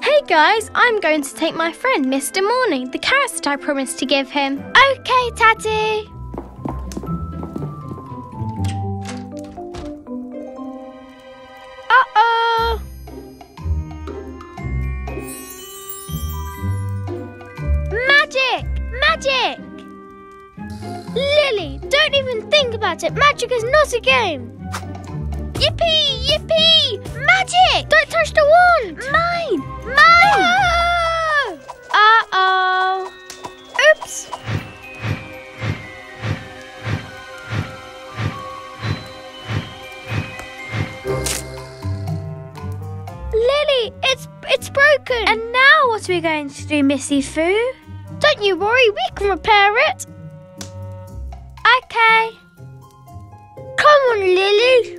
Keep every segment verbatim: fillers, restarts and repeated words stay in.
Hey guys, I'm going to take my friend Mister Morning the carrots that I promised to give him. Okay, Tatty. Uh-oh. Magic! Magic! Lilly, don't even think about it. Magic is not a game. Yippee! Yippee! Magic! Don't touch the wand! Mine! Mine! No! Uh-oh! Oops! Lilly, it's it's broken! And now what are we going to do, Misifu? Don't you worry, we can repair it! Okay. Come on, Lilly!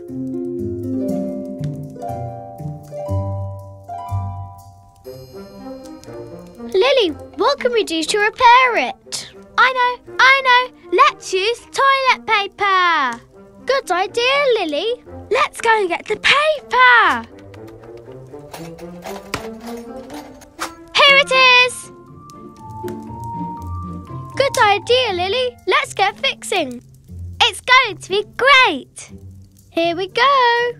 Lilly, what can we do to repair it? I know, I know. Let's use toilet paper. Good idea, Lilly. Let's go and get the paper. Here it is. Good idea, Lilly. Let's get fixing. It's going to be great. Here we go.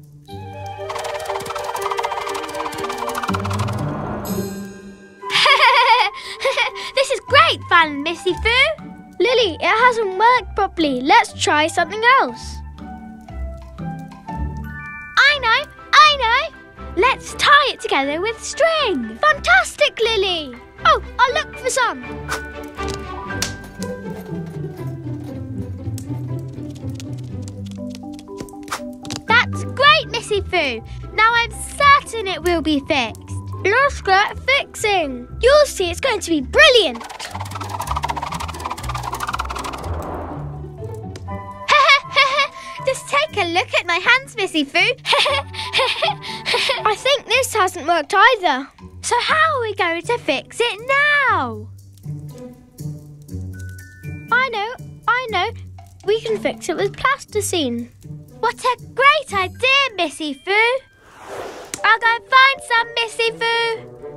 This is great fun, Misifu. Lilly, it hasn't worked properly. Let's try something else. I know, I know. Let's tie it together with string. Fantastic, Lilly. Oh, I'll look for some. That's great, Misifu. Now I'm certain it will be fixed. Let's get fixing. You'll see, it's going to be brilliant. Just take a look at my hands, Misifu. I think this hasn't worked either. So how are we going to fix it now? I know, I know. We can fix it with plasticine. What a great idea, Misifu. I'll go find some, Misifu.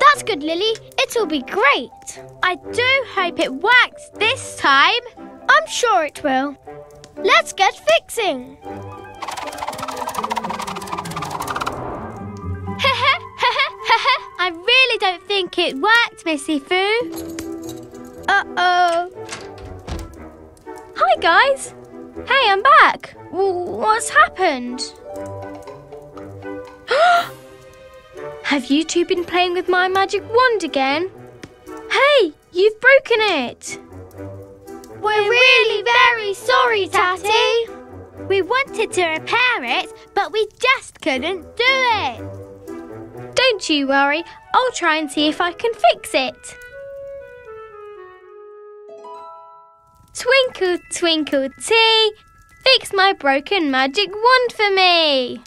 That's good, Lilly. It'll be great. I do hope it works this time. I'm sure it will. Let's get fixing. I really don't think it worked, Misifu. Uh-oh. Hi guys! Hey, I'm back! W- what's happened? Have you two been playing with my magic wand again? Hey, you've broken it! We're, We're really very sorry, Tatty. Tatty! We wanted to repair it, but we just couldn't do it! Don't you worry, I'll try and see if I can fix it! Twinkle, twinkle, T, fix my broken magic wand for me.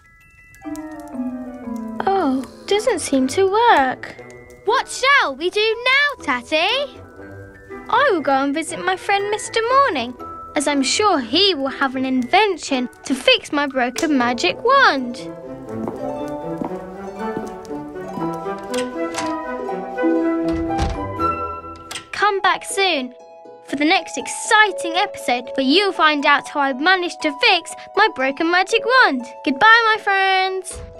Oh, doesn't seem to work. What shall we do now, Tatty? I will go and visit my friend Mister Morning, as I'm sure he will have an invention to fix my broken magic wand. Come back soon for the next exciting episode where you'll find out how I managed to fix my broken magic wand. Goodbye, my friends!